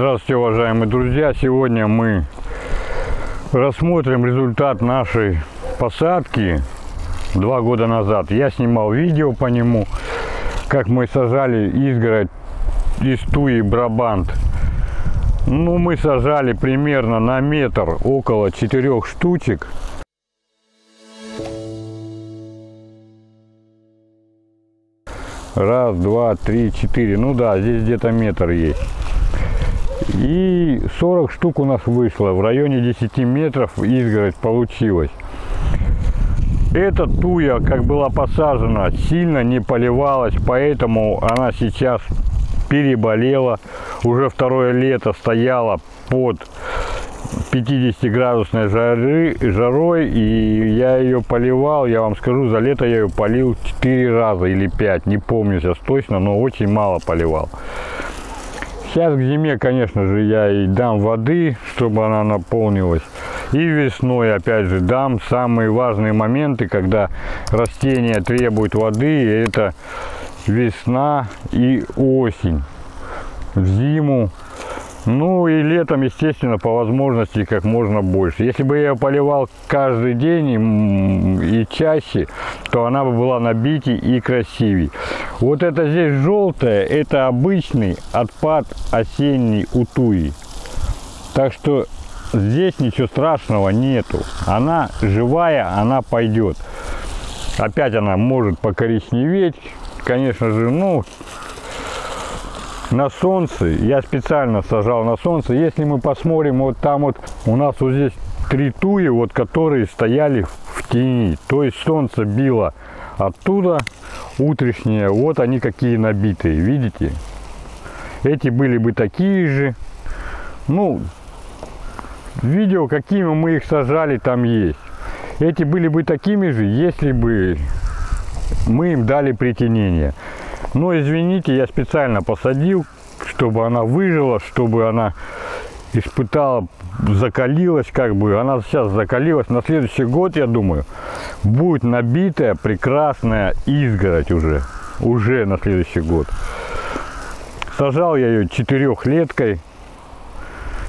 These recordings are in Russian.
Здравствуйте, уважаемые друзья! Сегодня мы рассмотрим результат нашей посадки 2 года назад. Я снимал видео по нему, как мы сажали изгородь из туи Брабант. Ну, мы сажали примерно на метр около 4 штучек. Раз, два, три, 4. Ну да, здесь где-то метр есть. И 40 штук у нас вышло. В районе 10 метров изгородь получилась. Эта туя, как была посажена, сильно не поливалась, поэтому она сейчас переболела. Уже второе лето стояла под 50-градусной жарой, и я ее поливал, я вам скажу, за лето я ее полил 4 раза или 5, не помню сейчас точно, но очень мало поливал. Сейчас к зиме, конечно же, я ей дам воды, чтобы она наполнилась. И весной, опять же, дам самые важные моменты, когда растение требует воды. Это весна и осень, в зиму. Ну и летом, естественно, по возможности как можно больше. Если бы я ее поливал каждый день и чаще, то она бы была набитей и красивей. Вот это здесь желтое, это обычный отпад осенний у туи. Так что здесь ничего страшного нету. Она живая, она пойдет. Опять она может покоричневеть, конечно же, ну... На солнце, я специально сажал на солнце. Если мы посмотрим, вот там вот у нас вот здесь 3 туи, вот, которые стояли в тени. То есть солнце било оттуда утрешнее. Вот они какие набитые, видите? Эти были бы такие же. Ну, видео, какими мы их сажали, там есть. Эти были бы такими же, если бы мы им дали притенение. Но извините, я специально посадил, чтобы она выжила, чтобы она испытала, закалилась, как бы. Она сейчас закалилась. На следующий год, я думаю, будет набитая прекрасная изгородь уже. Уже на следующий год. Сажал я ее 4-леткой.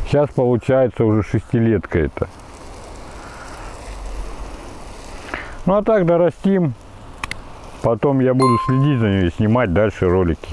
Сейчас получается уже 6-летка это. Ну а так дорастим. Потом я буду следить за ней и снимать дальше ролики.